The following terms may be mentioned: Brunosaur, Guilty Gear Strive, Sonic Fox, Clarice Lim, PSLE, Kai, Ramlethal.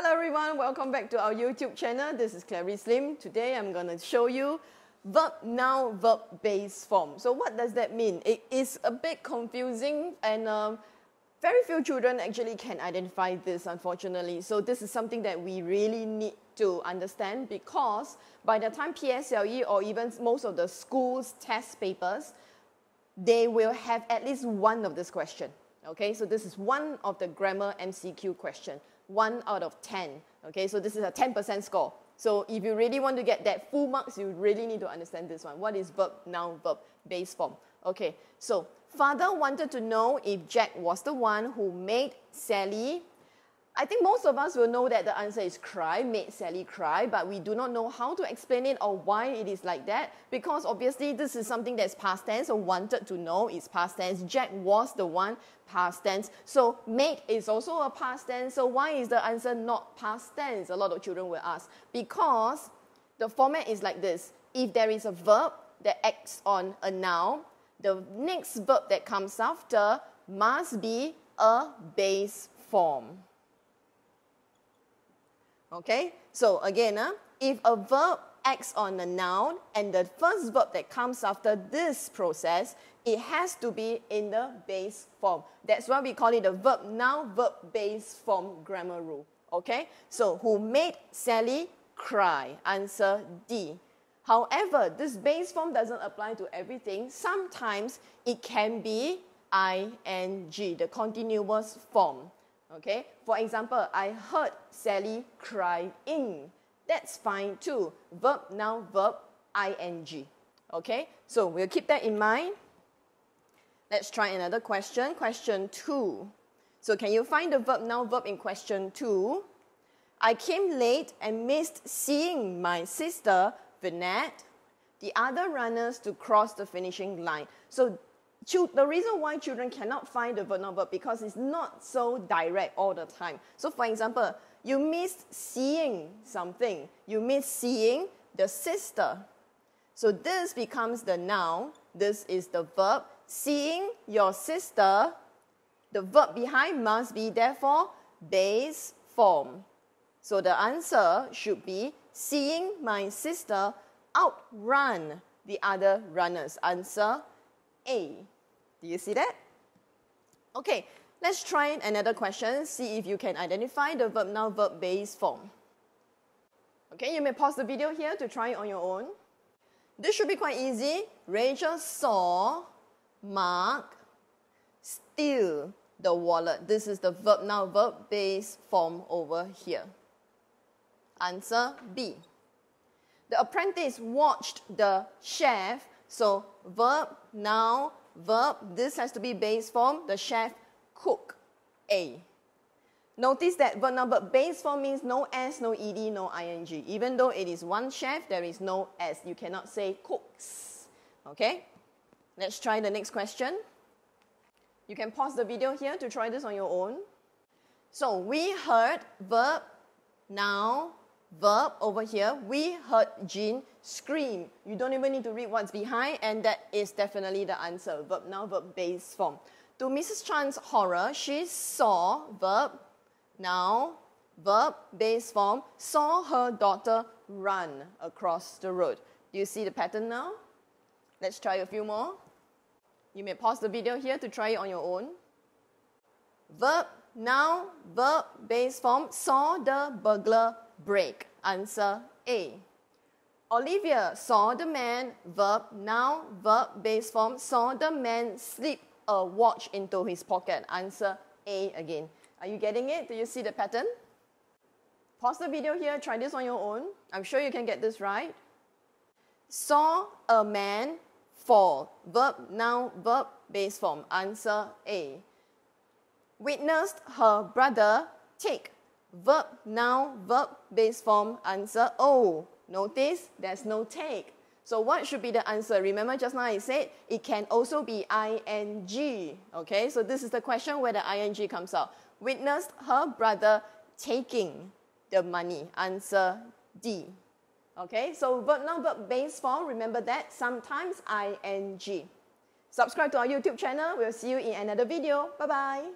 Hello everyone, welcome back to our YouTube channel. This is Clarice Lim. Today I'm going to show you verb noun, verb base form. So what does that mean? It is a bit confusing and very few children actually can identify this, unfortunately. So this is something that we really need to understand, because by the time PSLE or even most of the school's test papers, they will have at least one of this question. Okay, so this is one of the grammar MCQ question. 1 out of 10. Okay, so this is a 10% score. So if you really want to get that full marks, you really need to understand this one. What is verb, noun, verb, base form? Okay, so father wanted to know if Jack was the one who made Sally. I think most of us will know that the answer is cry, made Sally cry, but we do not know how to explain it or why it is like that, because obviously this is something that's past tense, so wanted to know is past tense. Jack was the one, past tense. So made is also a past tense, so why is the answer not past tense? A lot of children will ask, because the format is like this. If there is a verb that acts on a noun, the next verb that comes after must be a base form. Okay, so again, if a verb acts on a noun and the first verb that comes after this process, it has to be in the base form. That's why we call it the verb noun, verb base form grammar rule. Okay, so who made Sally cry? Answer D. However, this base form doesn't apply to everything. Sometimes it can be ing, the continuous form. Okay, for example, I heard Sally crying. That's fine too. Verb, noun, verb, ing. Okay, so we'll keep that in mind. Let's try another question. Question 2. So can you find the verb, noun, verb in question 2? I came late and missed seeing my sister, Vinette, the other runners to cross the finishing line. So the reason why children cannot find the verb noun verb, because it's not so direct all the time. So for example, you missed seeing something. You missed seeing the sister. So this becomes the noun. This is the verb. Seeing your sister, the verb behind must be therefore base form. So the answer should be seeing my sister outrun the other runners. Answer A. Do you see that? Okay, let's try another question. See if you can identify the verb noun verb base form. Okay, you may pause the video here to try it on your own. This should be quite easy. Rachel saw Mark steal the wallet. This is the verb noun verb base form over here. Answer B. The apprentice watched the chef. So verb, noun, verb, this has to be base form, the chef cook. A. Notice that verb, noun, verb base form means no S, no ED, no ING. Even though it is one chef, there is no S. You cannot say cooks. Okay? Let's try the next question. You can pause the video here to try this on your own. So we heard verb, noun, verb over here. We heard Jean scream. You don't even need to read what's behind, and that is definitely the answer. Verb noun, verb base form. To Mrs. Chan's horror, she saw verb noun, verb base form, saw her daughter run across the road. Do you see the pattern now? Let's try a few more. You may pause the video here to try it on your own. Verb noun, verb base form, saw the burglar break. Answer A. Olivia saw the man, verb, noun, verb, base form, saw the man slip a watch into his pocket. Answer A again. Are you getting it? Do you see the pattern? Pause the video here, try this on your own. I'm sure you can get this right. Saw a man fall, verb, noun, verb, base form. Answer A. Witnessed her brother take, verb, noun, verb, base form, answer O. Notice there's no take. So what should be the answer? Remember just now I said it can also be ing. Okay, so this is the question where the ing comes out. Witnessed her brother taking the money. Answer D. Okay, so verb noun verb base form, remember that, sometimes ing. Subscribe to our YouTube channel. We'll see you in another video. Bye-bye.